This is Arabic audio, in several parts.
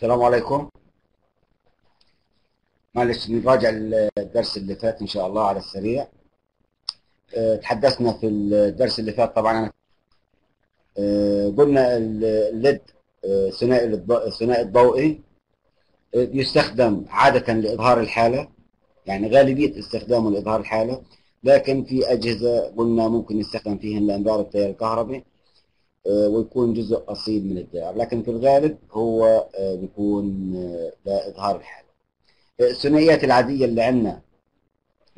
السلام عليكم. معلش نراجع الدرس اللي فات إن شاء الله على السريع. تحدثنا في الدرس اللي فات طبعا، قلنا الليد ثنائي الضوئي يستخدم عادة لإظهار الحالة، يعني غالبية استخدامه لإظهار الحالة، لكن في أجهزة قلنا ممكن يستخدم فيهن لأنظار التيار الكهربي ويكون جزء أصيل من الدائرة، لكن في الغالب هو بيكون لإظهار الحالة. الثنائيات العادية اللي عندنا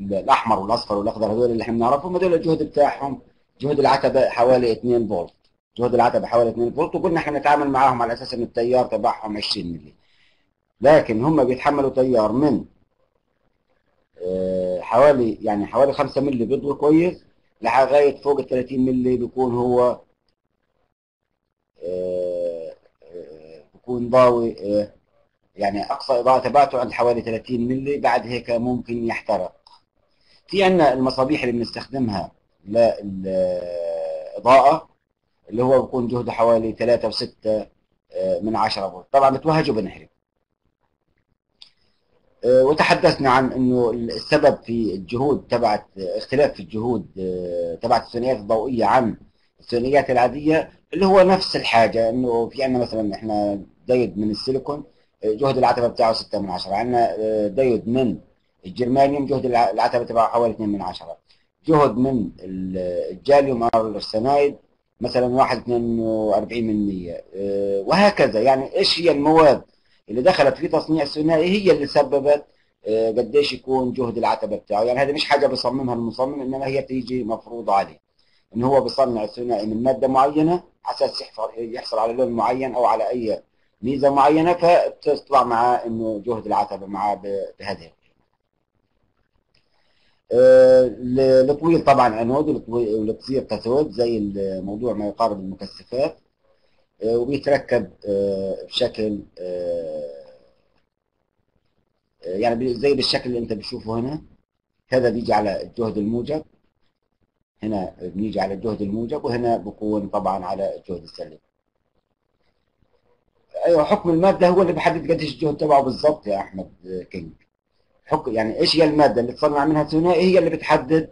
الأحمر والأصفر والأخضر، هذول اللي احنا بنعرفهم، هذول الجهد بتاعهم جهد العتبة حوالي 2 فولت، جهد العتبة حوالي 2 فولت، وقلنا احنا بنتعامل معاهم على أساس إن التيار تبعهم 20 ملي، لكن هم بيتحملوا تيار من حوالي 5 ملي بيضوي كويس لغاية فوق ال 30 ملي، بيكون هو بيكون ضاوي، يعني اقصى اضاءه تبعته عند حوالي 30 ملي، بعد هيك ممكن يحترق. في عندنا المصابيح اللي بنستخدمها للاضاءه، اللي هو بيكون جهده حوالي 3.6 فولت، طبعا بتوهج وبنحرق. وتحدثنا عن انه السبب في الجهود تبعت اختلاف في الجهود تبعت الثنائيات الضوئيه عن الثنائيات العاديه، اللي هو نفس الحاجه، انه في عندنا مثلا احنا دايود من السيليكون جهد العتبه بتاعه 6، عندنا دايود من الجرمانيوم جهد العتبه تبعه حوالي 2، جهد من الجاليوم او الارسنايد مثلا 1.42، وهكذا. يعني ايش هي المواد اللي دخلت في تصنيع الثنائي هي اللي سببت قديش يكون جهد العتبه بتاعه، يعني هذه مش حاجه بيصممها المصمم، انما هي تيجي مفروضه عليه، ان هو بيصنع الثنائي من ماده معينه على اساس يحصل على لون معين او على اي ميزه معينه، فتطلع معاه انه جهد العتبه معاه بهذه الطويل. طبعا عنود والقصير كاثود، زي الموضوع ما يقارب المكثفات، وبيتركب بشكل يعني زي بالشكل اللي انت بتشوفه هنا. هذا بيجي على الجهد الموجب، هنا بيجي على الجهد الموجب، وهنا بكون طبعا على الجهد السلبي. ايوه، حكم الماده هو اللي بيحدد قديش الجهد تبعه بالظبط يا احمد كينج. حكم يعني ايش هي الماده اللي تصنع منها ثنائي هي اللي بتحدد.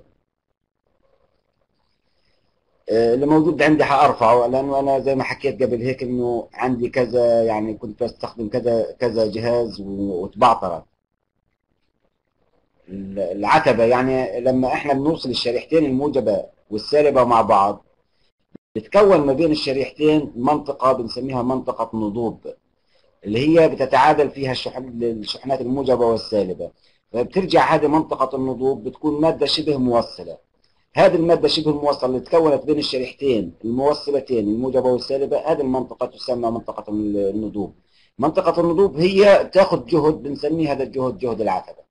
اللي موجود عندي حارفعه، لانه انا زي ما حكيت قبل هيك انه عندي كذا، يعني كنت بستخدم كذا جهاز وتبعترت العتبه. يعني لما احنا بنوصل الشريحتين الموجبه والسالبه مع بعض، بتكون ما بين الشريحتين منطقة بنسميها منطقة نضوب، اللي هي بتتعادل فيها الشحنات الموجبة والسالبة، فبترجع هذه منطقة النضوب بتكون مادة شبه موصلة. هذه المادة شبه الموصلة اللي تكونت بين الشريحتين الموصلتين الموجبة والسالبة، هذه المنطقة تسمى منطقة النضوب. منطقة النضوب هي بتاخذ جهد، بنسميه هذا الجهد جهد العتبة.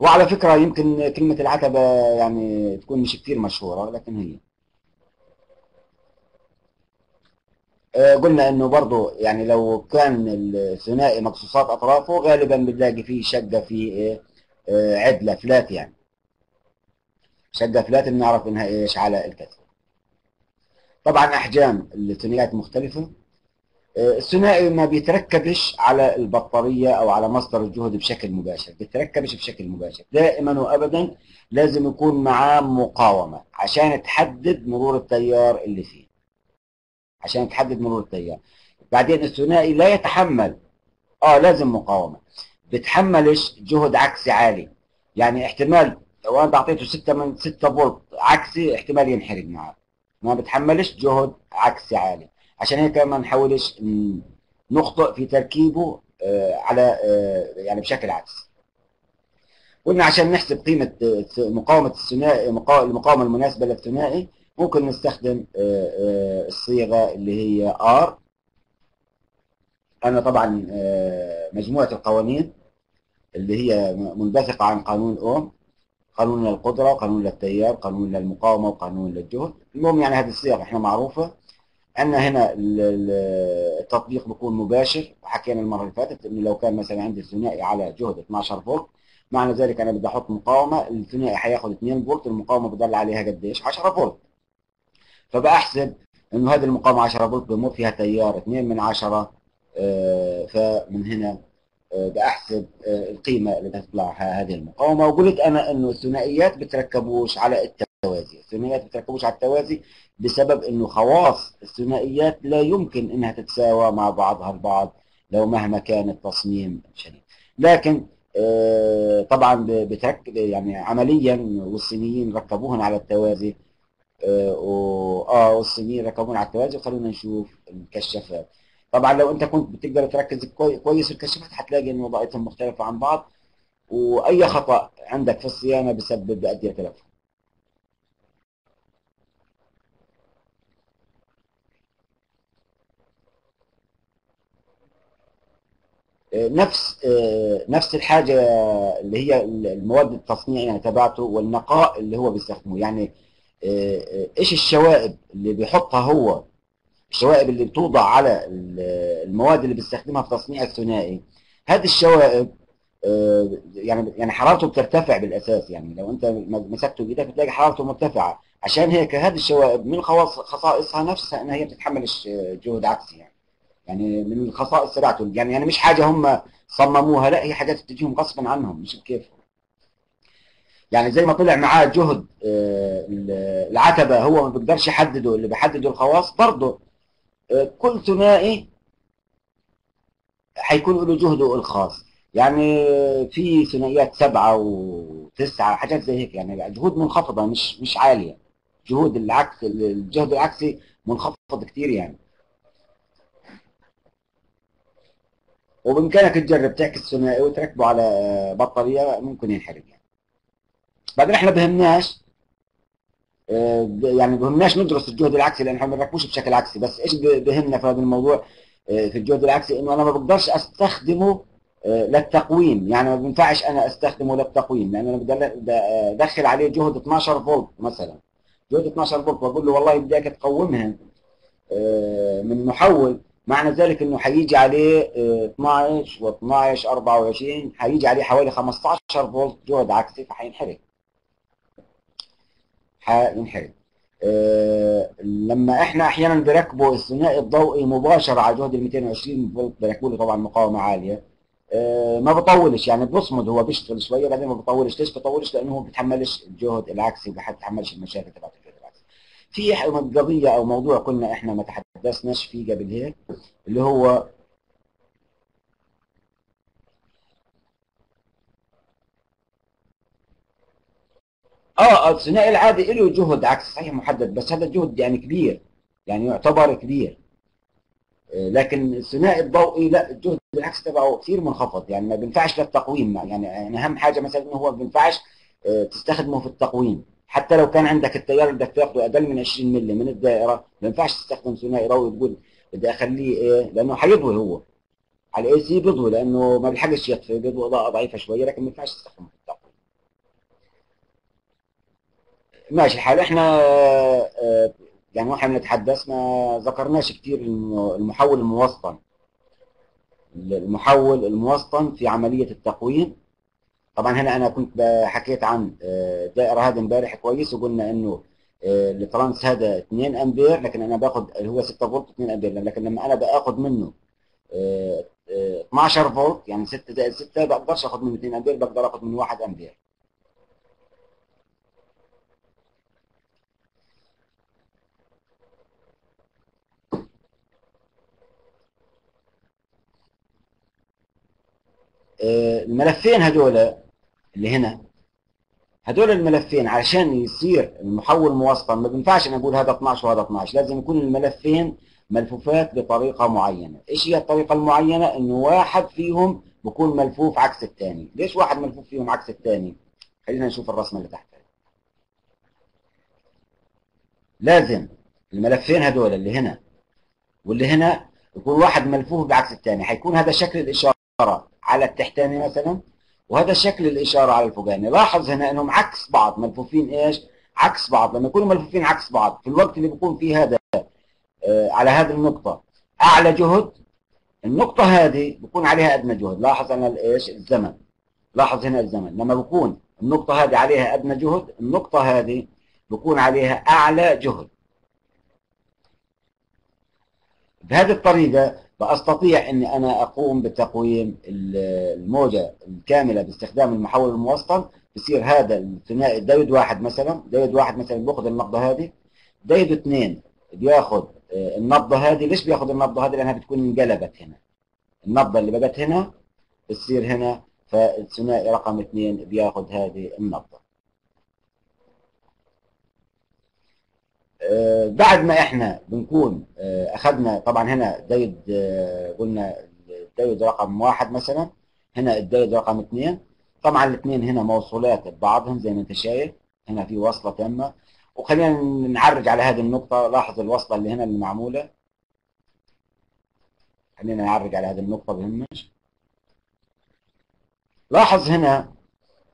وعلى فكرة يمكن كلمة العتبة يعني تكون مش كتير مشهورة، لكن هي قلنا انه برضو يعني لو كان الثنائي مقصوصات اطرافه غالبا بنلاقي فيه شقة، فيه عدلة فلات، يعني شقة فلات بنعرف انها ايش على الكتف. طبعا احجام الثنائيات مختلفة. الثنائي ما بيتركبش على البطاريه او على مصدر الجهد بشكل مباشر، دائما وابدا لازم يكون معاه مقاومه عشان تحدد مرور التيار اللي فيه، بعدين الثنائي لا يتحمل لازم مقاومه، بتحملش جهد عكسي عالي، يعني احتمال لو انا اعطيته 6 فولت عكسي احتمال ينحرق معاه، ما بتحملش جهد عكسي عالي، عشان هيك ما نحاولش نخطئ في تركيبه على يعني بشكل عكسي. قلنا عشان نحسب قيمة مقاومة الثنائي، المقاومة المناسبة للثنائي، ممكن نستخدم الصيغة اللي هي R. أنا طبعا مجموعة القوانين اللي هي منبثقة عن قانون أوم، قانون للقدرة، قانون للتيار، قانون للمقاومة، وقانون للجهد. المهم يعني هذه الصيغ احنا معروفة. عندنا هنا التطبيق بيكون مباشر، وحكينا المره اللي فاتت انه لو كان مثلا عندي ثنائي على جهد 12 فولت معنى ذلك انا بدي احط مقاومه، الثنائي هياخد 2 فولت، المقاومه بدل عليها قد ايش؟ 10 فولت. فباحسب انه هذه المقاومه 10 فولت بمر فيها تيار 2/10، فمن هنا بأحسب القيمة اللي بتطلعها هذه المقاومة. وقلت أنا إنه الثنائيات بتركبوش على التوازي، الثنائيات بتركبوش على التوازي بسبب إنه خواص الثنائيات لا يمكن إنها تتساوى مع بعضها البعض لو مهما كان التصميم شديد. لكن طبعا بتركب يعني عمليا، والصينيين ركبوهن على التوازي، والصينيين ركبوهن على التوازي. خلونا نشوف الكشافات. طبعا لو انت كنت بتقدر تركز كويس في الكشافات هتلاقي ان وضعيتهم مختلفه عن بعض، واي خطا عندك في الصيانه بسبب بيؤدي لتلف. نفس الحاجه اللي هي المواد التصنيعيه تبعته والنقاء اللي هو بيستخدمه، يعني ايش الشوائب اللي بيحطها هو، الشوائب اللي بتوضع على المواد اللي بيستخدمها في تصنيع الثنائي. هذه الشوائب يعني حرارته بترتفع بالاساس، يعني لو انت مسكته بايدك بتلاقي حرارته مرتفعه، عشان هيك هذه الشوائب من خصائصها نفسها انها هي بتتحمل جهد عكسي، يعني من الخصائص تبعته، يعني مش حاجه هم صمموها، لا هي حاجات بتجيهم غصبا عنهم مش بكيفهم. يعني زي ما طلع معاه جهد العتبه هو ما بيقدرش يحدده، اللي بيحدده الخواص. برضه كل ثنائي هيكون له جهده الخاص، يعني في ثنائيات 7 و9 حاجات زي هيك، يعني جهود منخفضه مش عاليه، جهود العكس الجهد العكسي منخفض كتير يعني. وبامكانك تجرب تعكس ثنائي وتركبه على بطاريه ممكن ينحرق يعني. بعدين احنا بهمناش ندرس الجهد العكسي لان احنا ما بنركبوش بشكل عكسي، بس ايش بهمنا في هذا الموضوع في الجهد العكسي؟ انه انا ما بقدرش استخدمه للتقويم، يعني ما بينفعش انا استخدمه للتقويم، لان انا بدي ادخل عليه جهد 12 فولت مثلا، جهد 12 فولت واقول له والله بدي اياك تقومها من محول، معنى ذلك انه هيجي عليه 12 و12 24 هيجي عليه حوالي 15 فولت جهد عكسي، فهينحرق ينحرق. لما احنا احيانا بنركبه الثنائي الضوئي مباشره على جهد ال 220 فولت بيركبوا له طبعا مقاومه عاليه، ما بطولش، يعني بصمد هو بيشتغل شويه بعدين ما بطولش. ليش ما بطولش؟ لانه هو ما بيتحملش الجهد العكسي، ما بيتحملش المشاكل تبعت الجهد العكسي. في قضيه او موضوع كنا احنا ما تحدثناش فيه قبل هيك، اللي هو الثنائي العادي له جهد عكسي صحيح محدد، بس هذا الجهد يعني كبير، يعني يعتبر كبير. لكن الثنائي الضوئي لا، الجهد العكسي تبعه كثير منخفض، يعني ما بينفعش للتقويم، يعني اهم حاجه مثلا انه هو ما بينفعش تستخدمه في التقويم، حتى لو كان عندك التيار اللي بدك تاخده اقل من 20 مللي من الدائره، ما بينفعش تستخدم ثنائي ضوئي تقول بدي اخليه ايه، لانه حيضوي هو على الاي سي، بيضوي لانه ما بيلحقش يطفي، بيضوي اضاءه ضعيفه شويه، لكن ما ينفعش تستخدمه. ماشي الحال. احنا يعني واحنا بنتحدث ما ذكرناش كتير المحول الموسطن. المحول الموسطن في عملية التقويم. طبعا هنا انا كنت حكيت عن دائرة هذا امبارح كويس، وقلنا انه الترانس هذا 2 امبير، لكن انا باخد هو 6 فولت 2 امبير، لكن لما انا باخد منه 12 فولت، يعني 6 زائد 6، ما بقدرش اخد منه 2 امبير، بقدر اخد منه 1 امبير. الملفين هذول اللي هنا، هذول الملفين علشان يصير المحول موسطن ما بينفعش انا اقول هذا 12 وهذا 12، لازم يكون الملفين ملفوفات بطريقه معينه. ايش هي الطريقه المعينه؟ انه واحد فيهم بيكون ملفوف عكس الثاني. ليش واحد ملفوف فيهم عكس الثاني؟ خلينا نشوف الرسمه اللي تحت. لازم الملفين هذول اللي هنا واللي هنا يكون واحد ملفوف بعكس الثاني، حيكون هذا شكل الاشاره على التحتاني مثلا، وهذا شكل الاشاره على الفوقاني. لاحظ هنا انهم عكس بعض، ملفوفين ايش؟ عكس بعض. لما يكونوا ملفوفين عكس بعض في الوقت اللي بيكون فيه هذا على هذه النقطه اعلى جهد، النقطه هذه بيكون عليها ادنى جهد. لاحظ انا ايش؟ الزمن لاحظ هنا الزمن، لما بكون النقطة هذه عليها أدنى جهد، النقطة هذه بكون عليها أعلى جهد. بهذه الطريقة بأستطيع أني أنا أقوم بتقويم الموجة الكاملة باستخدام المحول الموصل. بصير هذا الثنائي دايود واحد مثلا، دايود واحد مثلا بياخذ النبضة هذه، دايود اثنين بياخذ النبضة هذه. ليش بياخذ النبضة هذه؟ لأنها بتكون انقلبت هنا، النبضة اللي بقت هنا بتصير هنا، فالثنائي رقم اثنين بياخذ هذه النبضة. بعد ما احنا بنكون اخذنا طبعا هنا دايود، قلنا الدايود رقم واحد مثلا، هنا الدايود رقم اثنين. طبعا الاثنين هنا موصولات ببعضهم زي ما انت شايف، هنا في وصله تامه. وخلينا نعرج على هذه النقطه، لاحظ الوصله اللي هنا اللي معموله، خلينا نعرج على هذه النقطه بهمش. لاحظ هنا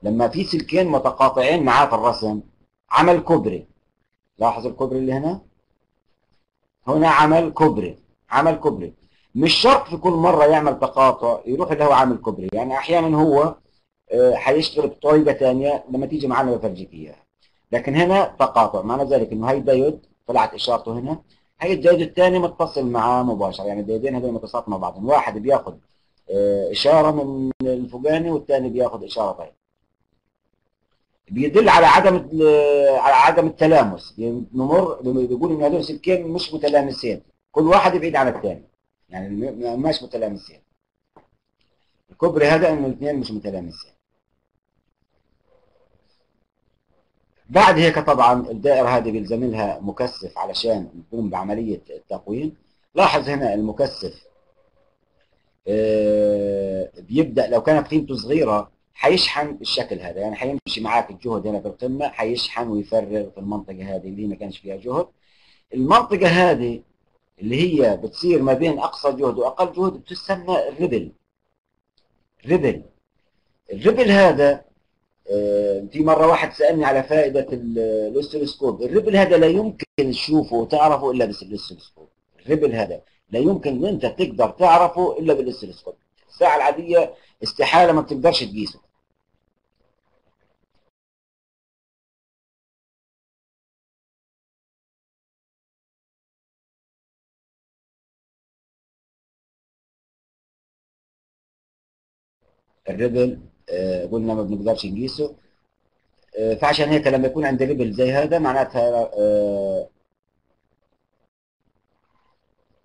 لما في سلكين متقاطعين معاه في الرسم عمل كوبري، لاحظ الكوبري اللي هنا، هنا عمل كوبري، عمل كوبري. مش شرط في كل مره يعمل تقاطع يروح اللي هو عامل كوبري، يعني احيانا هو هيشتغل بطريقه ثانيه لما تيجي معانا بفرجيك اياها. لكن هنا تقاطع، معنى ذلك انه هي الدايود طلعت اشارته هنا، هي الدايود الثاني متصل معاه مباشره، يعني الدايودين هذول متصلات مع بعض، واحد بياخذ اشاره من الفوقاني والثاني بياخذ اشاره ثانيه. بيدل على عدم التلامس، نمر بيقول ان هذول سلكين مش متلامسين، كل واحد بعيد عن الثاني، يعني مش متلامسين. الكوبري هذا انه الاثنين مش متلامسين. بعد هيك طبعا الدائره هذه بيلزم لها مكثف علشان نقوم بعمليه التقويم. لاحظ هنا المكثف بيبدا، لو كانت قيمته صغيره هيشحن بالشكل هذا، يعني هيمشي معاك الجهد هنا في القمه، هيشحن ويفرغ في المنطقه هذه اللي ما كانش فيها جهد. المنطقه هذه اللي هي بتصير ما بين اقصى جهد واقل جهد بتسمى الربل. ربل، الربل هذا في مره واحد سالني على فائده الاوسيلوسكوب، الربل هذا لا يمكن تشوفه وتعرفه الا بالاوسيلوسكوب. الربل هذا لا يمكن انت تقدر تعرفه الا بالاوسيلوسكوب، الساعه العاديه استحاله ما بتقدرش تقيسه. الربل قلنا ما بنقدرش نقيسه، فعشان هيك لما يكون عندي ربل زي هذا معناتها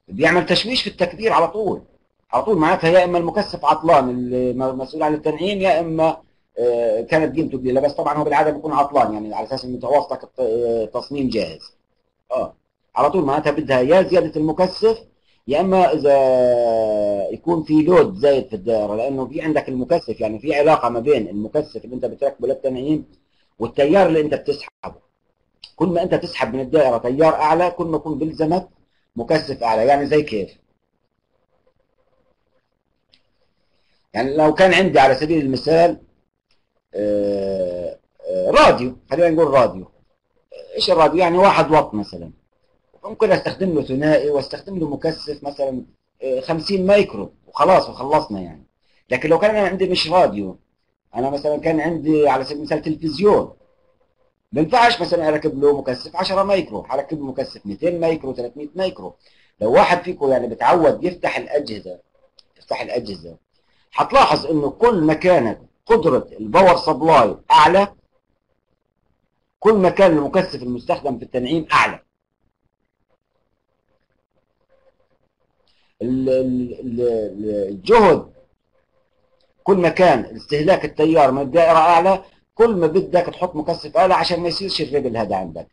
بيعمل تشويش في التكبير على طول على طول، معناتها يا اما المكثف عطلان المسؤول عن التنعيم، يا اما كانت قيمته قليله. بس طبعا هو بالعاده بيكون عطلان، يعني على اساس انه توافقك التصميم جاهز على طول، معناتها بدها يا زياده المكثف، يا اما اذا يكون في لود زايد في الدائره، لانه في عندك المكثف، يعني في علاقه ما بين المكثف اللي انت بتركبه للتنعيم والتيار اللي انت بتسحبه. كل ما انت تسحب من الدائره تيار اعلى، كل ما يكون بيلزمك مكثف اعلى. يعني زي كيف، يعني لو كان عندي على سبيل المثال راديو، خلينا نقول راديو، ايش الراديو؟ يعني 1 واط مثلا، ممكن استخدم له ثنائي واستخدم له مكثف مثلا 50 مايكرو وخلاص وخلصنا يعني. لكن لو كان انا عندي مش راديو، انا مثلا كان عندي على سبيل المثال تلفزيون، ما ينفعش مثلا اركب له مكثف 10 مايكرو، هركب له مكثف 200 مايكرو 300 مايكرو. لو واحد فيكم يعني بتعود يفتح الاجهزه هتلاحظ انه كل ما كانت قدره الباور سبلاي اعلى، كل ما كان المكثف المستخدم في التنعيم اعلى. الجهد كل ما كان استهلاك التيار من الدائره اعلى، كل ما بدك تحط مكثف اعلى عشان ما يصيرش الربل هذا عندك.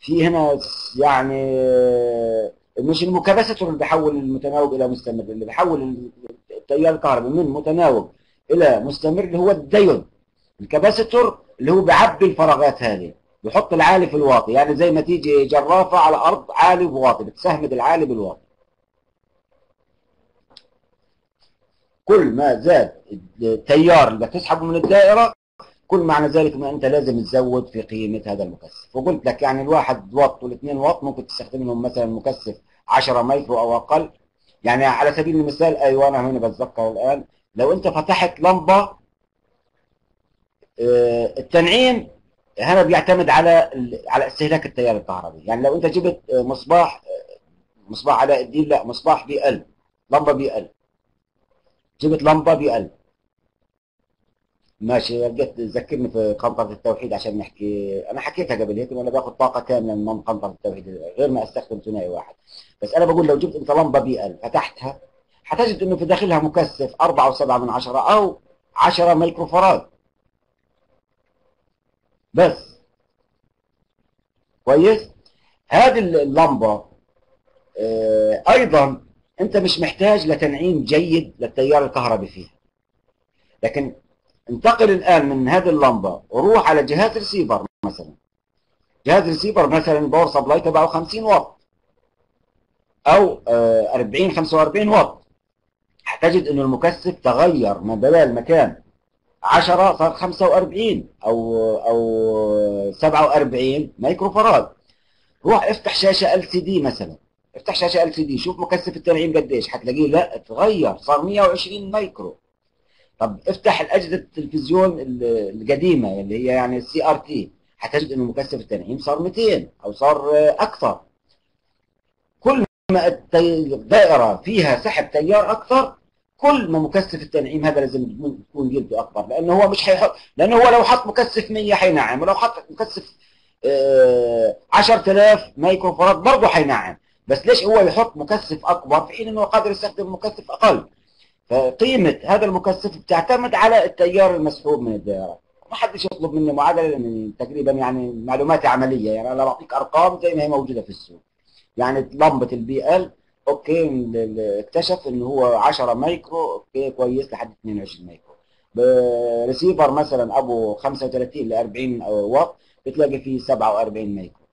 في هنا يعني مش المكبساتور اللي بيحول المتناوب الى مستمر، اللي بيحول التيار الكهربي من متناوب الى مستمر اللي هو الدايود. الكباسيتور اللي هو بيعبي الفراغات هذه، بيحط العالي في الواطي، يعني زي ما تيجي جرافه على ارض عالي وواطي بتسهمد العالي بالواطي. كل ما زاد التيار اللي بتسحبه من الدائره، كل معنى ذلك ما انت لازم تزود في قيمه هذا المكثف. وقلت لك يعني الواحد واط والاثنين واط ممكن تستخدم لهم مثلا مكثف 10 مايكرو او اقل. يعني على سبيل المثال، ايوه انا هنا بتذكر الان، لو انت فتحت لمبه التنعيم هنا بيعتمد على استهلاك التيار الكهربي، يعني لو انت جبت مصباح علاء الدين، لا مصباح بيقل، لمبه بيقل، جبت لمبه بيقل. ماشي، رجعت ذكرني في قنطرة التوحيد عشان نحكي، انا حكيتها قبل هيك، انا باخذ طاقه كامله من قنطرة التوحيد غير ما استخدم ثنائي واحد، بس انا بقول لو جبت انت لمبه بيقل فتحتها هتجد انه في داخلها مكثف 4.7 او 10 ميكروفاراد بس. كويس؟ هذه اللمبه ايضا انت مش محتاج لتنعيم جيد للتيار الكهربي فيها. لكن انتقل الان من هذه اللمبه وروح على جهاز ريسيفر مثلا. جهاز ريسيفر مثلا باور سبلاي تبعه 50 واط او 40 45 واط. هتجد انه المكثف تغير، من بدل ما كان 10 صار 45 او 47 ميكروفاراد. روح افتح شاشه LCD مثلا، افتح شاشه LCD شوف مكثف التنعيم قديش، هتلاقيه لا اتغير صار 120 مايكرو. طب افتح الاجهزه التلفزيون القديمه اللي هي يعني CRT، هتجد انه مكثف التنعيم صار 200 او صار اكثر. كل ما الدائره فيها سحب تيار اكثر، كل ما مكثف التنعيم هذا لازم تكون جلده اكبر، لانه هو مش هيحط، لانه هو لو حط مكثف 100 حينعم، ولو حط مكثف 10000 مايكروفاراد برضه حينعم، بس ليش هو يحط مكثف اكبر في حين انه قادر يستخدم مكثف اقل؟ فقيمه هذا المكثف بتعتمد على التيار المسحوب من الدائره. ما حدش يطلب مني معادله، لان تقريبا يعني معلوماتي عمليه، يعني انا بعطيك ارقام زي ما هي موجوده في السوق. يعني لمبه البي ال اوكي اكتشف ان هو 10 مايكرو، اوكي كويس لحد 22 مايكرو. ريسيفر مثلا ابو 35 ل 40 واط بتلاقي فيه 47 مايكرو.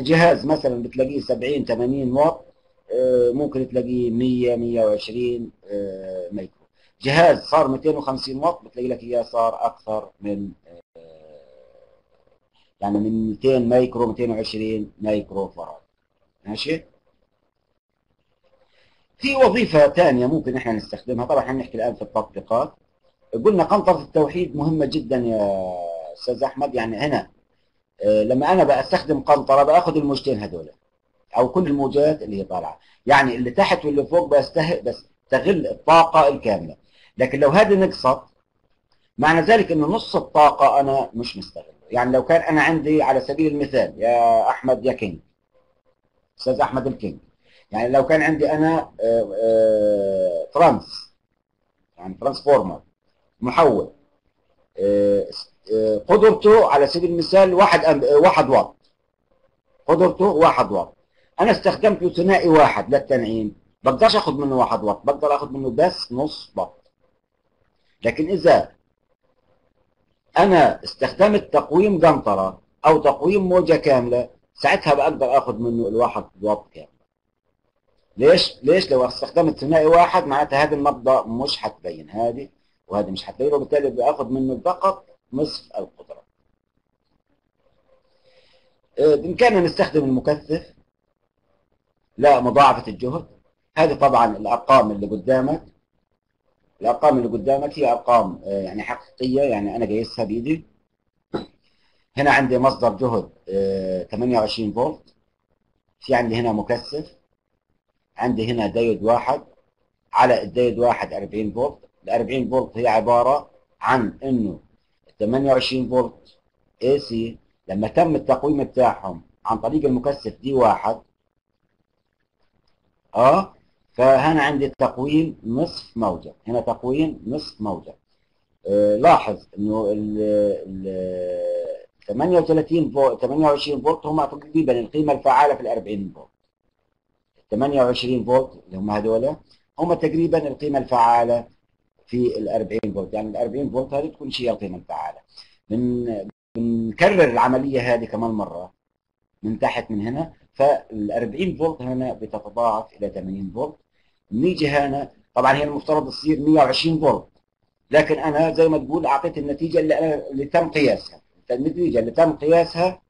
جهاز مثلا بتلاقيه 70 80 واط ممكن تلاقيه 100 120 مايكرو. جهاز صار 250 واط بتلاقي لك اياه صار اكثر من يعني من 200 مايكرو 220 مايكرو فراد. ماشي؟ في وظيفة ثانية ممكن احنا نستخدمها، طبعا احنا بنحكي الآن في التطبيقات. قلنا قنطرة التوحيد مهمة جدا يا أستاذ أحمد، يعني هنا لما أنا بستخدم قنطرة بأخذ الموجتين هذول أو كل الموجات اللي هي طالعة، يعني اللي تحت واللي فوق بستغل الطاقة الكاملة. لكن لو هذه نقصت معنى ذلك إنه نص الطاقة أنا مش مستغله، يعني لو كان أنا عندي على سبيل المثال يا أحمد يا كينج، أستاذ أحمد الكينج، يعني لو كان عندي أنا ترانس، يعني ترانسفورمر محول، قدرته على سبيل المثال 1 واط، قدرته 1 واط، أنا استخدمت له ثنائي واحد للتنعيم، بقدرش آخذ منه 1 واط، بقدر آخذ منه بس نص واط. لكن إذا أنا استخدمت تقويم قنطرة أو تقويم موجة كاملة ساعتها بقدر آخذ منه الواحد واط كامل. ليش؟ لو استخدمت ثنائي واحد معناتها هذه النبضة مش هتبين، هذه وهذه مش هتبين، وبالتالي باخذ منه فقط نصف القدرة. بإمكاننا نستخدم المكثف لمضاعفة الجهد. هذه طبعا الأرقام اللي قدامك، الأرقام اللي قدامك هي أرقام يعني حقيقية، يعني أنا قايسها بإيدي. هنا عندي مصدر جهد 28 فولت، في عندي هنا مكثف، عندي هنا دايود واحد، على الدايود واحد 40 فولت، ال 40 فولت هي عبارة عن إنه 28 فولت AC لما تم التقويم بتاعهم عن طريق المكثف دي واحد، فهنا عندي تقويم نصف موجة، هنا تقويم نصف موجة. لاحظ إنه ال 38 فولت 28 فولت هم تقريبا القيمة الفعالة في ال 40 فولت. 28 فولت اللي هم هذول هم تقريبا القيمه الفعاله في ال 40 فولت، يعني ال 40 فولت هذه تكون هي القيمه الفعاله. بنكرر العمليه هذه كمان مره من تحت من هنا، فال 40 فولت هنا بتتضاعف الى 80 فولت. نيجي هنا طبعا هي المفترض تصير 120 فولت، لكن انا زي ما تقول اعطيت النتيجه اللي تم قياسها، النتيجه اللي تم قياسها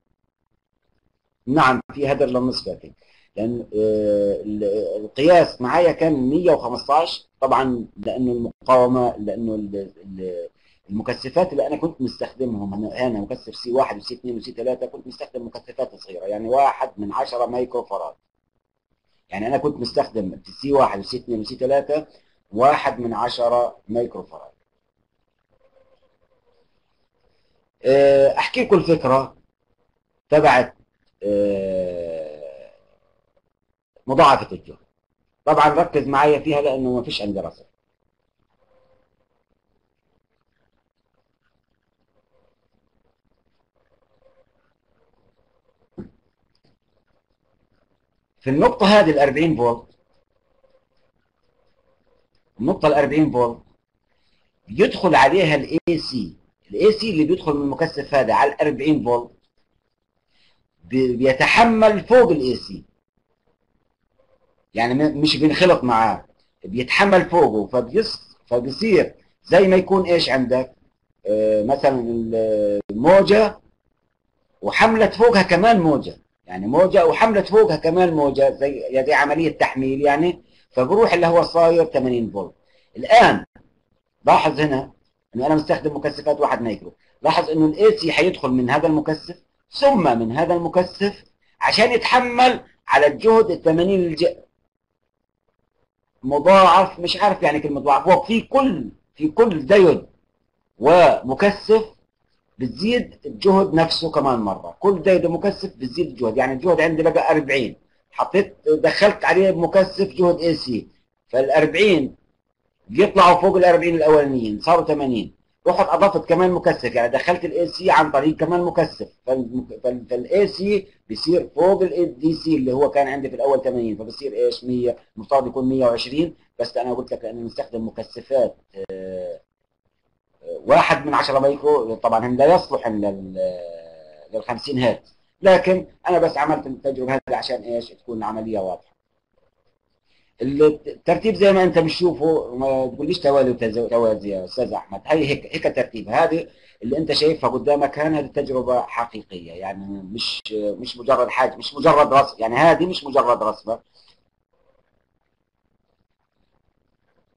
نعم في هدر للنصف هذه، لأن القياس معايا كان 115، طبعا لأنه المقاومة، لأنه المكثفات اللي انا كنت مستخدمهم هنا مكثف سي 1 وسي 2 وسي 3 كنت مستخدم مكثفات صغيره، يعني 1 من 10 مايكرو فاراد. يعني انا كنت مستخدم في سي 1 وسي 2 وسي 3 1 من 10 مايكرو فاراد. احكي لكم الفكره تبعت مضاعفه الجهد. طبعا ركز معايا فيها لانه ما فيش عندي رسم. في النقطة هذه ال 40 فولت، النقطة ال 40 فولت بيدخل عليها الاي سي، الاي سي اللي بيدخل من المكثف هذا على ال 40 فولت بيتحمل فوق الاي سي، يعني مش بينخلط معاه، بيتحمل فوقه، فبيصير زي ما يكون ايش عندك مثلا الموجة وحملت فوقها كمان موجة، يعني موجة وحملت فوقها كمان موجة، زي عملية تحميل يعني، فبروح اللي هو صاير 80 فولت. الآن لاحظ هنا إنه أنا مستخدم مكثفات 1 مايكرو، لاحظ إنه الإي سي هيدخل من هذا المكثف ثم من هذا المكثف عشان يتحمل على الجهد ال 80 مضاعف، مش عارف يعني كلمة مضاعف، هو في كل ديود ومكثف بتزيد الجهد نفسه كمان مرة، كل دايد مكثف بتزيد الجهد، يعني الجهد عندي بقى 40، حطيت دخلت عليه مكثف جهد اي سي، فال 40 بيطلعوا فوق ال 40 الأولانيين صاروا 80، رحت أضفت كمان مكثف، يعني دخلت الاي سي عن طريق كمان مكثف، فالاي سي بيصير فوق الدي سي اللي هو كان عندي في الأول 80، فبصير ايش 100، المفترض يكون 120، بس أنا قلت لك لأني مستخدم مكثفات 1 من 10 مايكرو، طبعا هم لا يصلح لل 50 هرتز، لكن انا بس عملت التجربه هذه عشان ايش؟ تكون العمليه واضحه. الترتيب زي ما انت بتشوفه، ما تقوليش توالي وتوازي يا استاذ احمد، هي هيك الترتيب، هذه اللي انت شايفها قدامك هان هذه تجربه حقيقيه، يعني مش مجرد حاجه، مش مجرد رسم، يعني هذه مش مجرد رسمه.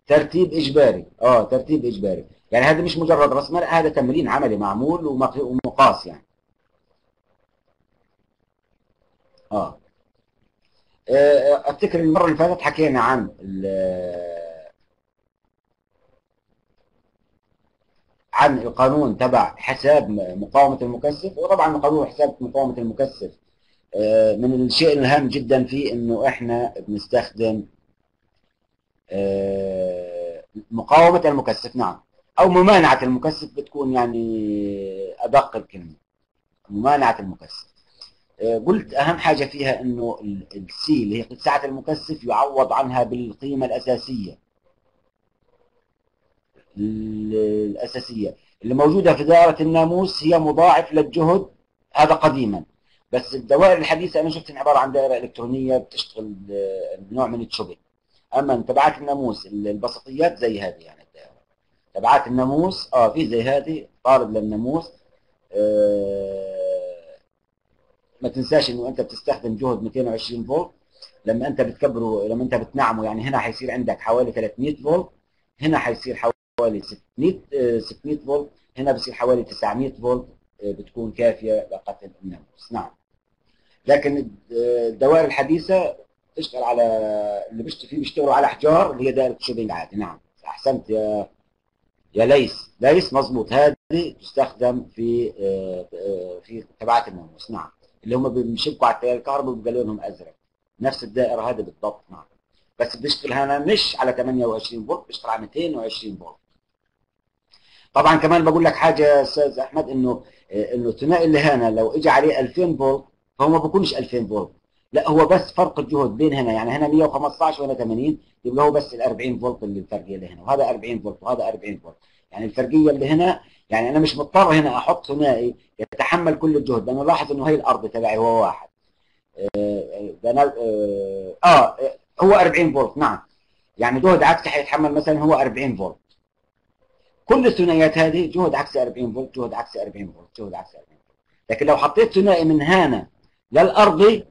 ترتيب اجباري، ترتيب اجباري، يعني هذا مش مجرد رسمه، لا هذا تمرين عملي معمول ومقاس يعني. افتكر المره اللي فاتت حكينا عن القانون تبع حساب مقاومه المكثف، وطبعا قانون حساب مقاومه المكثف من الشيء الهام جدا فيه انه احنا بنستخدم مقاومه المكثف، نعم، أو ممانعة المكثف بتكون يعني أدق الكلمة، ممانعة المكثف. قلت أهم حاجة فيها إنه السي اللي هي سعة المكثف يعوض عنها بالقيمة الأساسية. اللي موجودة في دائرة الناموس هي مضاعف للجهد، هذا قديماً، بس الدوائر الحديثة أنا شفت إنها عبارة عن دائرة إلكترونية بتشتغل بنوع من التشوبل، أما تبعات الناموس البسطيات زي هذه يعني. تبعات الناموس في زي هذه طارد للناموس. ما تنساش انه انت بتستخدم جهد 220 فولت، لما انت بتكبره، لما انت بتنعمه، يعني هنا حيصير عندك حوالي 300 فولت، هنا حيصير حوالي 600 فولت، هنا بصير حوالي 900 فولت، بتكون كافيه لقتل الناموس، نعم. لكن الدوائر الحديثه بتشتغل على اللي بيشتغلوا على احجار اللي هي دائره شوبينج عادي، نعم احسنت يا ليس مظبوط، هذه تستخدم في تبعات الناموس، نعم، اللي هم بيشبكوا على التيار الكهربي وبيبقى لونهم ازرق، نفس الدائره هذه بالضبط، نعم، بس بيشتغل هنا مش على 28 فولت، بيشتغل على 220 فولت. طبعا كمان بقول لك حاجه يا استاذ احمد، انه الثنائي اللي هنا لو اجى عليه 2000 فولت فهو ما بيكونش 2000 فولت، لا هو بس فرق الجهد بين هنا، يعني هنا 115 وهنا 80، يبقى هو بس ال 40 فولت اللي الفرقيه اللي هنا، وهذا 40 فولت وهذا 40 فولت، يعني الفرقيه اللي هنا، يعني انا مش مضطر هنا احط ثنائي يتحمل كل الجهد، لانه لاحظ انه هي الارض تبعي هو 1 هو 40 فولت، نعم، يعني جهد عكسي حيتحمل مثلا هو 40 فولت، كل الثنائيات هذه جهد عكسي 40 فولت، جهد عكسي 40 فولت، جهد عكسي 40 فولت، لكن لو حطيت ثنائي من هنا للارضي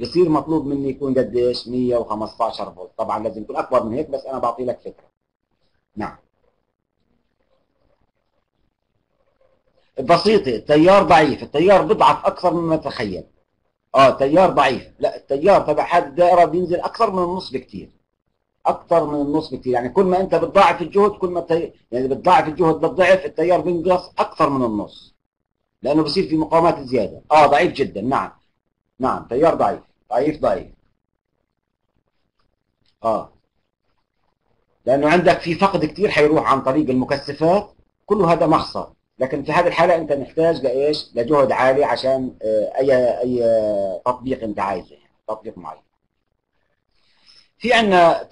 بصير مطلوب مني يكون قد ايش؟ 115 فولت، طبعا لازم يكون اكبر من هيك، بس انا بعطي لك فكره. نعم. بسيطة. التيار ضعيف، التيار بضعف أكثر مما تخيل. تيار ضعيف، لا التيار تبع هذه الدائرة بينزل أكثر من النص بكثير. أكثر من النص بكثير، يعني كل ما أنت بتضاعف الجهد كل ما يعني بتضاعف الجهد للضعف، التيار بينقص أكثر من النص. لأنه بصير في مقاومات زيادة. ضعيف جدا، نعم. نعم، تيار ضعيف، ضعيف ضعيف. لأنه عندك في فقد كثير حيروح عن طريق المكثفات، كل هذا محصر. لكن في هذه الحالة أنت محتاج لإيش؟ لجهد عالي عشان أي تطبيق أنت عايزه، تطبيق معين. في عندنا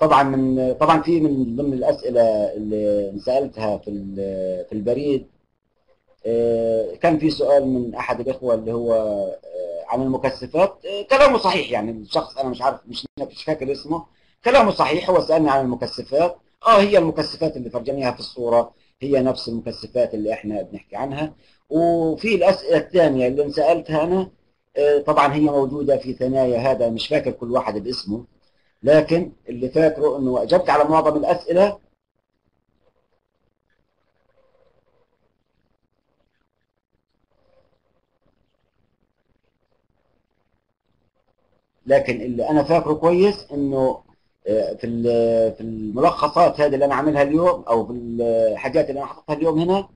طبعا في من ضمن الأسئلة اللي سألتها في البريد، كان في سؤال من أحد الإخوة اللي هو عن المكثفات. كلامه صحيح، يعني الشخص أنا مش عارف مش فاكر اسمه، كلامه صحيح. هو سألني عن المكثفات. هي المكثفات اللي ترجمناها في الصورة هي نفس المكثفات اللي احنا بنحكي عنها. وفي الأسئلة الثانية اللي سألتها أنا، طبعا هي موجودة في ثنايا هذا، مش فاكر كل واحد باسمه، لكن اللي فاكره انه أجبت على معظم الأسئلة. لكن اللي أنا فاكره كويس انه في الملخصات هذه اللي انا عاملها اليوم، او في الحاجات اللي انا حطيتها اليوم هنا،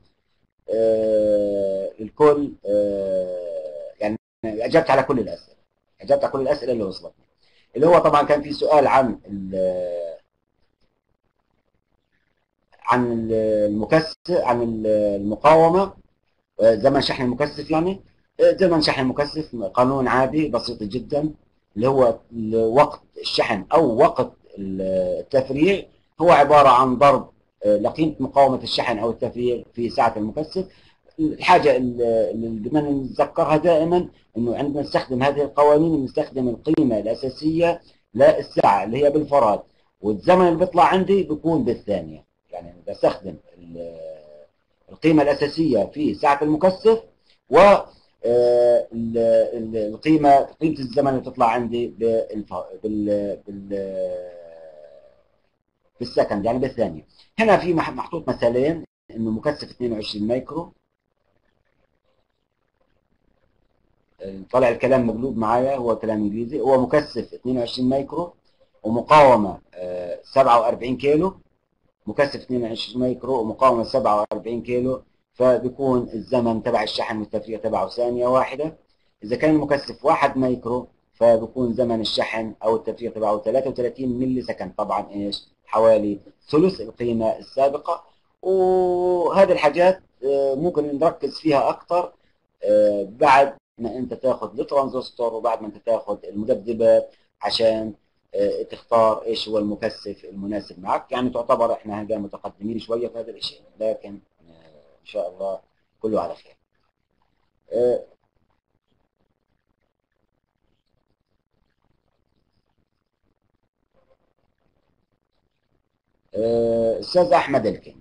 الكل يعني اجبت على كل الاسئله، اجبت على كل الاسئله اللي وصلتني. اللي هو طبعا كان في سؤال عن المقاومه، زمن شحن المكثف. يعني زمن شحن المكثف قانون عادي بسيط جدا، اللي هو وقت الشحن أو وقت التفريغ هو عبارة عن ضرب لقيمة مقاومة الشحن أو التفريغ في ساعة المكثف. الحاجة اللي بدنا نتذكرها دائما إنه عندما نستخدم هذه القوانين بنستخدم القيمة الأساسية للساعة اللي هي بالفراد، والزمن اللي بيطلع عندي بيكون بالثانية. يعني بستخدم القيمة الأساسية في ساعة المكثف و قيمة الزمن اللي بتطلع عندي بالسكند، يعني بالثانية. هنا في محطوط مثالين، انه مكثف 22 مايكرو، طلع الكلام مقلوب معايا، هو كلام انجليزي. هو مكثف 22 مايكرو ومقاومة 47 كيلو، مكثف 22 مايكرو ومقاومة 47 كيلو، فبيكون الزمن تبع الشحن والتفريغ تبعه ثانية واحدة. إذا كان المكثف 1 مايكرو فبيكون زمن الشحن أو التفريغ تبعه 33 ملي سكند، طبعاً إيش؟ حوالي ثلث القيمة السابقة. وهذه الحاجات ممكن نركز فيها أكثر بعد ما أنت تاخذ الترانزستور وبعد ما أنت تاخذ المذبذبات، عشان تختار إيش هو المكثف المناسب معك. يعني تعتبر إحنا هنا متقدمين شوية في هذا الشيء، لكن إن شاء الله كله على خير. أستاذ أحمد الكن،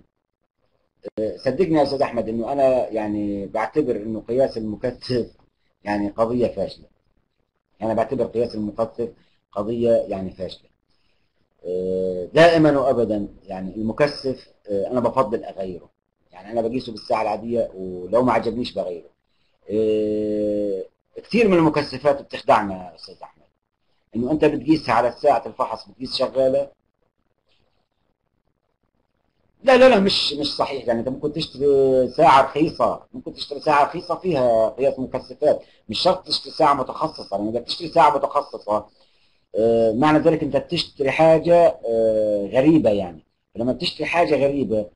صدقني يا أستاذ أحمد إنه أنا يعني بعتبر إنه قياس المكثف يعني قضية فاشلة. أنا بعتبر قياس المكثف قضية يعني فاشلة. دائما وأبدا يعني المكثف أنا بفضل أغيره. يعني أنا بقيسه بالساعة العادية، ولو ما عجبنيش بغيره. كثير من المكثفات بتخدعنا أستاذ أحمد، إنه أنت بتقيسها على ساعة الفحص، بتقيس شغالة. لا، مش صحيح. يعني أنت ممكن تشتري ساعة رخيصة، ممكن تشتري ساعة رخيصة فيها قياس مكثفات، مش شرط تشتري ساعة متخصصة. يعني إذا بتشتري ساعة متخصصة معنى ذلك أنت بتشتري حاجة غريبة. يعني لما بتشتري حاجة غريبة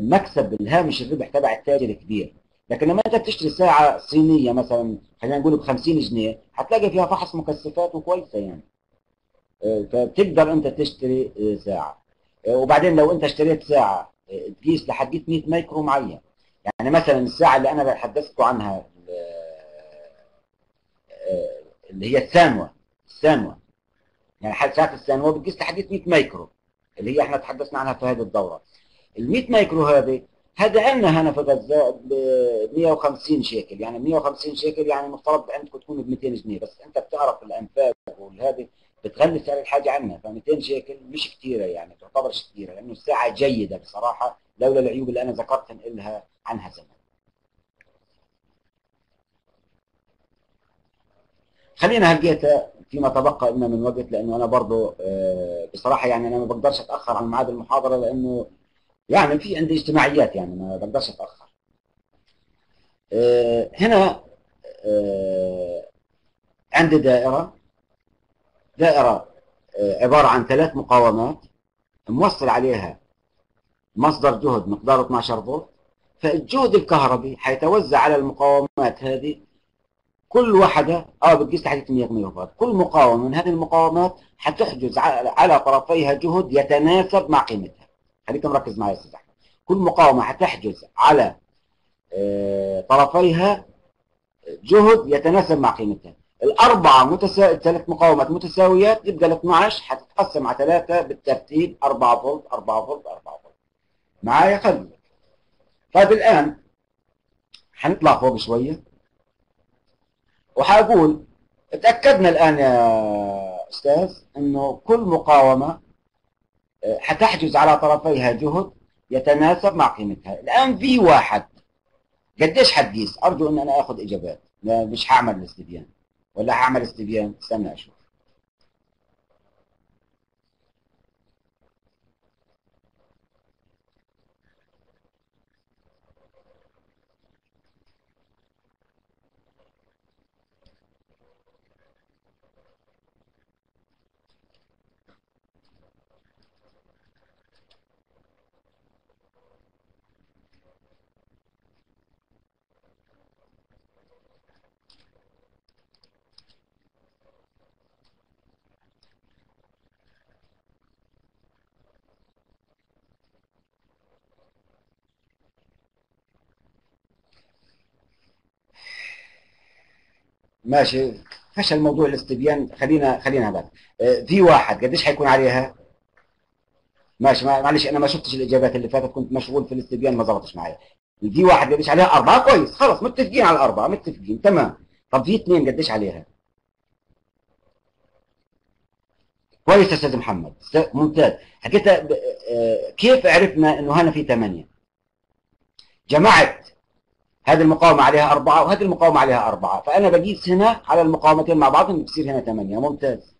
مكسب الهامش الربح تبع التاجر كبير. لكن لما انت بتشتري ساعه صينيه مثلا، خلينا نقول ب 50 جنيه، هتلاقي فيها فحص مكثفات وكويسه. يعني فبتقدر انت تشتري ساعه. وبعدين لو انت اشتريت ساعه تقيس لحد 100 مايكرو معين، يعني مثلا الساعه اللي انا بحدثكم عنها اللي هي السانوا، يعني ساعه السانوا بتقيس لحد 100 مايكرو اللي هي احنا تحدثنا عنها في هذه الدوره. ال 100 مايكرو هذا عندنا هنا في غزة ب 150 شيكل، يعني 150 شيكل يعني مفترض عندكم تكون ب 200 جنيه، بس أنت بتعرف الأنفاق والهذه بتغلي سعر الحاجة عندنا، ف 200 شيكل مش كثيرة، يعني تعتبرش كثيرة، لأنه الساعة جيدة بصراحة لولا العيوب اللي أنا ذكرت لها عنها زمان. خلينا هلقيته فيما تبقى لنا من وقت، لانه انا برضه بصراحه يعني انا ما بقدرش اتاخر عن ميعاد المحاضره، لانه يعني في عندي اجتماعيات، يعني ما بقدرش اتاخر. هنا عندي دائره عباره عن 3 مقاومات موصل عليها مصدر جهد مقداره 12 فولت، فالجهد الكهربي حيتوزع على المقاومات هذه، كل واحده بتقيس تحديد 100 ميجا فولت، كل مقاومه من هذه المقاومات حتحجز على طرفيها جهد يتناسب مع قيمتها. خليكم مركز معايا يا استاذ احمد، كل مقاومه حتحجز على طرفيها جهد يتناسب مع قيمتها. الاربعه ثلاث مقاومات متساويات يبقى ال 12 حتتقسم على 3 بالترتيب 4 فولت 4 فولت 4 فولت. معايا؟ خليك. طيب الان حنطلع فوق شويه وحاقول اتاكدنا الان يا استاذ انه كل مقاومه حتحجز على طرفيها جهد يتناسب مع قيمتها. الان في واحد قديش حتقيس؟ ارجو ان انا اخذ اجابات، مش هعمل الاستبيان ولا هعمل استبيان، استنى اشوف. ماشي، فشل موضوع الاستبيان، خلينا هذا. في واحد قديش حيكون عليها؟ ماشي، معلش انا ما شفتش الاجابات اللي فاتت، كنت مشغول في الاستبيان ما ظبطش معايا. في واحد قديش عليها؟ 4. كويس، خلص متفقين على 4، متفقين تمام. طب في 2 قديش عليها؟ كويس يا استاذ محمد، ممتاز. حكيت كيف عرفنا انه هنا في 8؟ جمعت هذه المقاومة عليها 4 وهذه المقاومة عليها 4، فأنا بقيس هنا على المقاومتين مع بعضهم بتصير هنا 8. ممتاز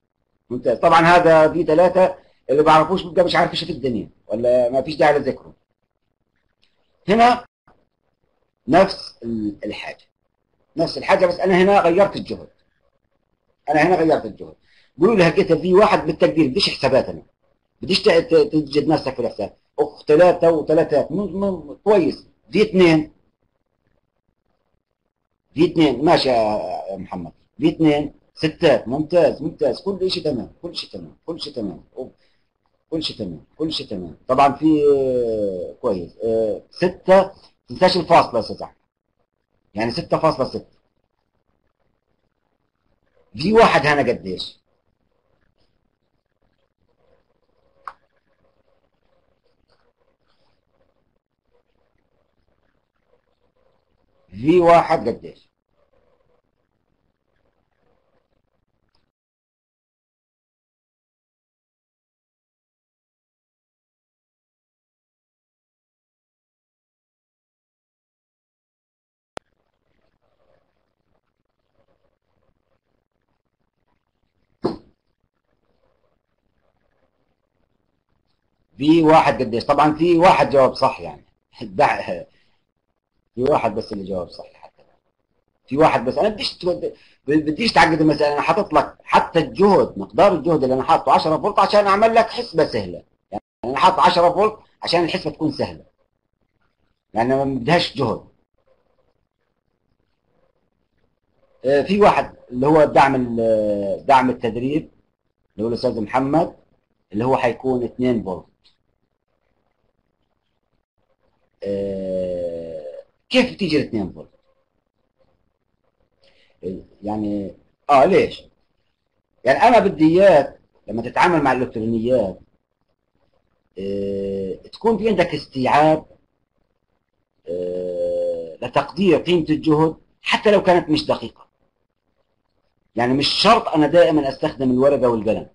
ممتاز. طبعا هذا في 3 اللي بعرفوش ببقى مش عارف ايش في الدنيا، ولا ما فيش داعي لذكره. هنا نفس الحاجة، نفس الحاجة، بس أنا هنا غيرت الجهد. قولوا لي هلقيتها في واحد بالتقدير، بديش حسابات، أنا بديش تجد نفسك في الحساب. أخ 3 و3 كويس. في 2، في 2 ماشي يا محمد، في 2 6. ممتاز ممتاز، كل شيء تمام كل شيء تمام كل شيء تمام كل شيء تمام كل شيء تمام. طبعا في كويس 6، ما تنساش الفاصلة يا استاذ احمد، يعني 6.6. في واحد هنا قديش؟ في واحد قديش؟ في واحد قديش؟ طبعا في واحد جواب صح، يعني في واحد بس اللي جاوب صح، حتى في واحد بس. انا بديش تعقد المساله، انا حاطط لك حتى الجهد، مقدار الجهد اللي انا حاطه 10 فولت عشان اعمل لك حسبه سهله، يعني انا حاطط 10 فولت عشان الحسبه تكون سهله، يعني ما بدهاش جهد. في واحد اللي هو دعم التدريب اللي هو الاستاذ محمد، اللي هو حيكون 2 فولت. كيف بتيجي 2 فولت؟ يعني ليش؟ يعني انا بدي اياك لما تتعامل مع الالكترونيات تكون في عندك استيعاب لتقدير قيمة الجهد حتى لو كانت مش دقيقة. يعني مش شرط انا دائما استخدم الورقة والقلم،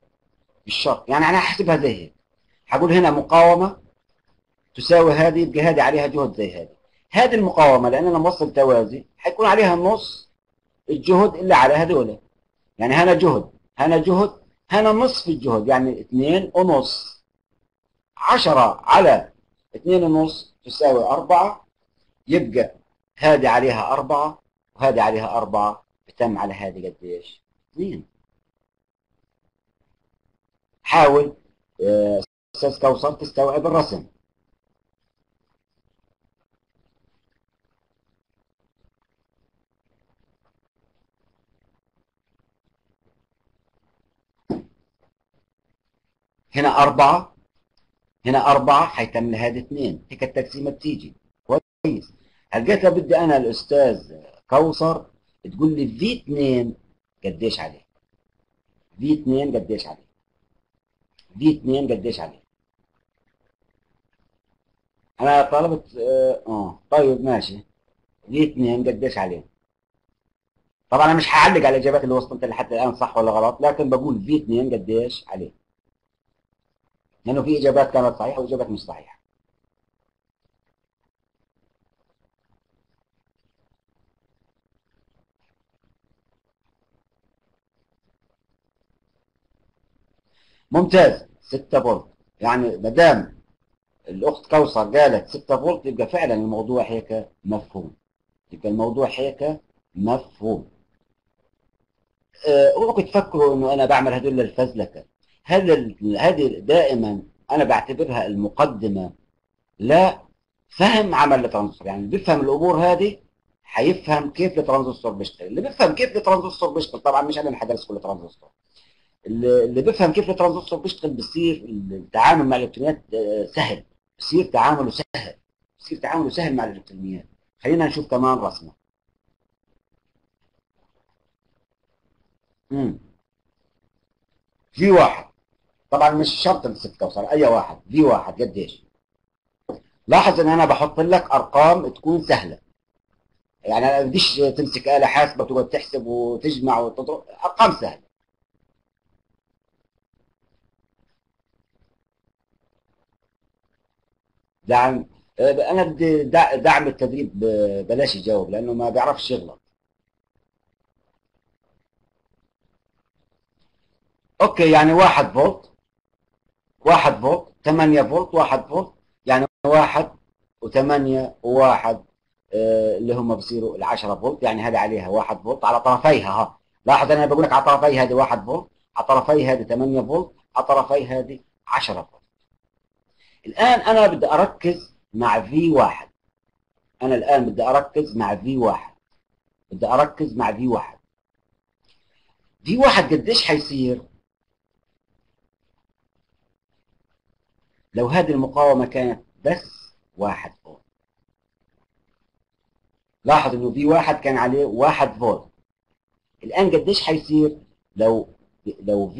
مش شرط، يعني انا هحسبها زي هيك. هقول هنا مقاومة تساوي هذه، يبقى هذه عليها جهد زي هذه المقاومة، لأن أنا موصل توازي، حيكون عليها نص الجهد اللي على هذول. يعني هنا جهد هنا جهد هنا نصف الجهد، يعني 2.5. 10 على 2.5 تساوي 4، يبقى هذه عليها 4 وهذه عليها 4، بتم على هذه قديش؟ 2. حاول استاذ كوثر تستوعب الرسم. هنا 4 هنا 4 حيتم لهذه 2، هيك التقسيمه بتيجي كويس. هلقيتها بدي انا الاستاذ كوثر تقول لي في 2 قديش عليه؟ في 2 قديش عليه؟ في 2 قديش عليه؟ انا طلبت طيب ماشي، في 2 قديش عليه؟ طبعا انا مش هعلق على الاجابات اللي وصلت لحد الان صح ولا غلط، لكن بقول في 2 قديش عليه؟ لأنه يعني في إجابات كانت صحيحة وإجابات مش صحيحة. ممتاز، 6 فولت، يعني ما دام الأخت كوثر قالت 6 فولت يبقى فعلا الموضوع هيك مفهوم. يبقى الموضوع هيك مفهوم. اوعوا تفكروا إنه أنا بعمل هدول الفزلكة. هذه دائما انا بعتبرها المقدمه لفهم عمل الترانزستور، يعني اللي بيفهم الامور هذه هيفهم كيف الترانزستور بيشتغل، اللي بيفهم كيف الترانزستور بيشتغل طبعا مش انا اللي هدرس كل الترانزستور. اللي بيفهم كيف الترانزستور بيشتغل بصير التعامل مع الالكترونيات سهل، بصير تعامله سهل، بصير تعامله سهل مع الالكترونيات. خلينا نشوف كمان رسمه. في واحد طبعا مش شرط الست كوثر، اي واحد في واحد قديش؟ لاحظ ان انا بحط لك ارقام تكون سهله، يعني انا ما بديش تمسك آلة حاسبه وتقعد تحسب وتجمع وتضرب، ارقام سهله. دعم انا بدي دعم التدريب بلاش يجاوب لانه ما بيعرفش يغلط. اوكي، يعني 1 فولت 1 فولت 8 فولت 1 فولت، يعني 1 و8 و1 اللي هم بصيروا ال 10 فولت، يعني هذا عليها 1 فولت على طرفيها. ها لاحظ انا بقول لك على طرفي هذه 1 فولت، على طرفي هذه 8 فولت، على طرفي هذه 10 فولت. الان انا بدي اركز مع في 1، انا الان بدي اركز مع في 1، بدي اركز مع في 1. في 1 قديش حيصير؟ لو هذه المقاومة كانت بس 1 فولت. لاحظ انه في 1 كان عليه 1 فولت. الآن قديش حيصير لو لو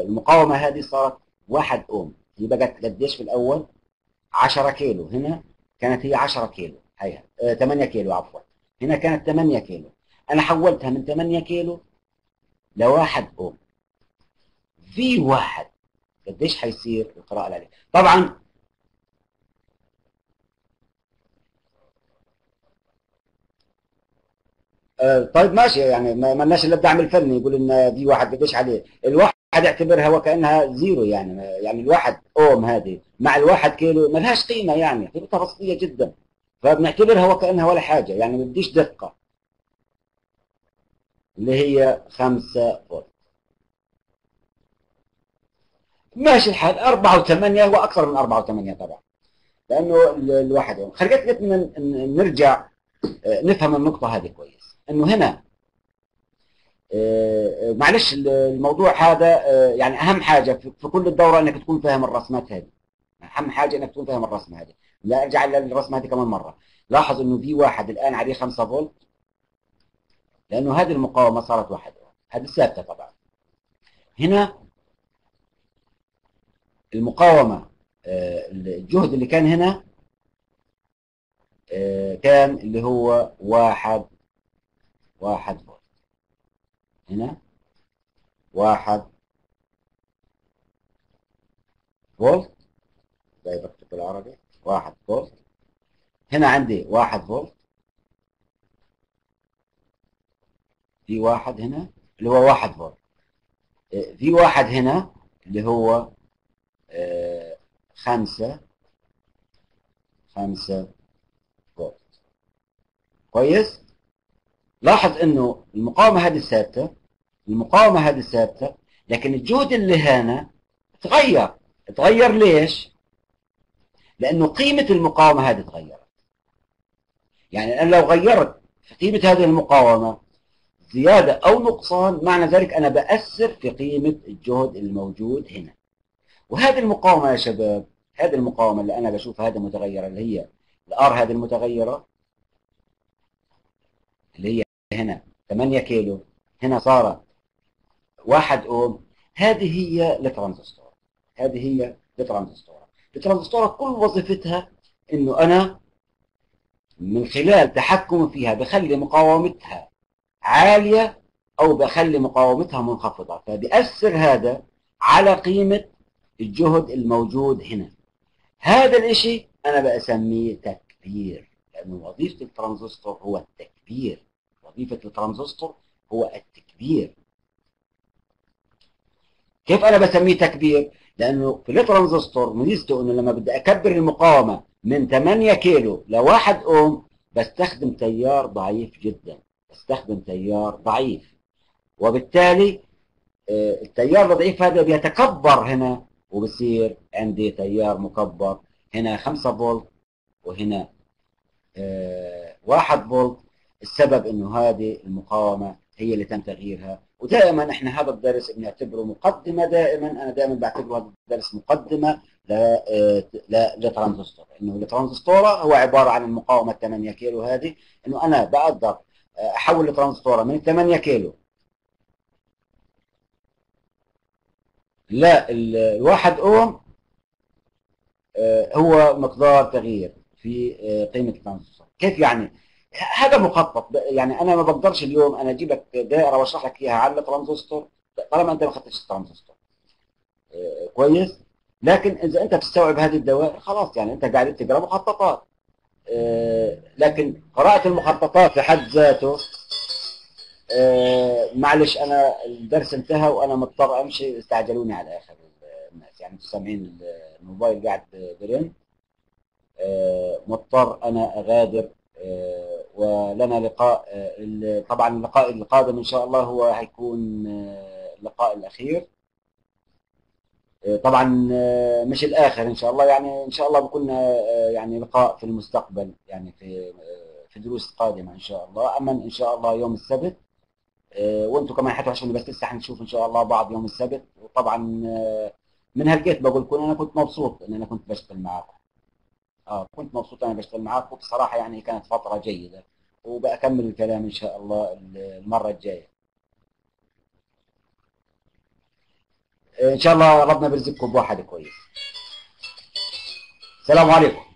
المقاومة هذه صارت 1 أوم، هي بقت قديش في الأول؟ 10 كيلو، هنا كانت هي 10 كيلو، هيها 8 كيلو عفوا، هنا كانت 8 كيلو، أنا حولتها من 8 كيلو ل1 أوم. في 1 قديش حيصير القراءة اللي عليه؟ طبعا طيب ماشي، يعني ما لناش الا الدعم الفني يقول لنا في 1 قديش عليه، الواحد اعتبرها وكأنها زيرو، يعني الواحد اوم هذه مع ال1 كيلو ما لهاش قيمة، يعني قيمتها بسيطة جدا، فبنعتبرها وكأنها ولا حاجة، يعني ما بديش دقة، اللي هي 5 فولت. ماشي الحال، 4 و8 واكثر من 4 و8 طبعا، لانه الواحد يوم خلينا نرجع نفهم النقطه هذه كويس. انه هنا معلش الموضوع هذا يعني اهم حاجه في كل الدوره انك تكون فاهم الرسمات هذه، اهم حاجه انك تكون فاهم الرسمه هذه. لا ارجع للرسمه هذه كمان مره. لاحظ انه في 1 الان عليه 5 فولت لانه هذه المقاومه صارت 1 أوم، هذه ثابته طبعا. هنا المقاومه الجهد اللي كان هنا كان اللي هو 1 فولت، هنا 1 فولت زي بكتب بالعربي 1 فولت، هنا عندي 1 فولت، في واحد هنا اللي هو 1 فولت، في واحد هنا اللي هو 5 فولت. كويس. لاحظ انه المقاومه هذه ثابته، لكن الجهد اللي هنا تغير. ليش؟ لانه قيمه المقاومه هذه تغيرت. يعني انا لو غيرت في قيمه هذه المقاومه زياده او نقصان، معنى ذلك انا باثر في قيمه الجهد الموجود هنا. وهذه المقاومه يا شباب، هذه المقاومه اللي انا بشوفها هذه متغيره، اللي هي الار هذه المتغيره اللي هي هنا 8 كيلو، هنا صارت 1 اوم. هذه هي الترانزستور، الترانزستور كل وظيفتها انه انا من خلال تحكم فيها بخلي مقاومتها عاليه او بخلي مقاومتها منخفضه، فبيأثر هذا على قيمه الجهد الموجود هنا. هذا الاشي انا بسميه تكبير، لانه وظيفه الترانزستور هو التكبير. كيف انا بسميه تكبير؟ لانه في الترانزستور ميزته انه لما بدي اكبر المقاومه من 8 كيلو ل 1 اوم بستخدم تيار ضعيف جدا، وبالتالي التيار الضعيف هذا بيتكبر هنا، وبصير عندي تيار مكبر، هنا 5 فولت وهنا 1 فولت. السبب انه هذه المقاومه هي اللي تم تغييرها. ودائما احنا هذا الدرس بنعتبره مقدمه، دائما انا بعتبره هذا الدرس مقدمه للترانزستور، انه الترانزستور هو عباره عن المقاومه 8 كيلو هذه، انه انا بقدر احول الترانزستور من 8 كيلو لا الواحد اوم، هو مقدار تغيير في قيمه الترانزستور. كيف يعني؟ هذا مخطط، يعني انا ما بقدرش اليوم انا اجيب لك دائره واشرح لك اياها على الترانزستور طالما انت ما اخذتش الترانزستور. كويس؟ لكن اذا انت بتستوعب هذه الدوائر خلاص، يعني انت قاعد تقرا مخططات. لكن قراءه المخططات لحد ذاته، معلش انا الدرس انتهى وانا مضطر امشي، استعجلوني على اخر الناس، يعني انتم سامعين الموبايل قاعد برن، مضطر انا اغادر، ولنا لقاء. طبعا اللقاء القادم ان شاء الله هو هيكون اللقاء الاخير، طبعا مش الاخر ان شاء الله، يعني ان شاء الله بكون يعني لقاء في المستقبل، يعني في دروس قادمه ان شاء الله. اما ان شاء الله يوم السبت، وانتم كمان حتوحشوني، بس لسه حنشوف ان شاء الله بعض يوم السبت. وطبعا من هالجيت بقول لكم انا كنت مبسوط ان انا كنت بشتغل معاكم، كنت مبسوط انا بشتغل معاكم بصراحه، يعني كانت فتره جيده، وبأكمل الكلام ان شاء الله المره الجايه. ان شاء الله ربنا بيرزقكم بواحد كويس. السلام عليكم.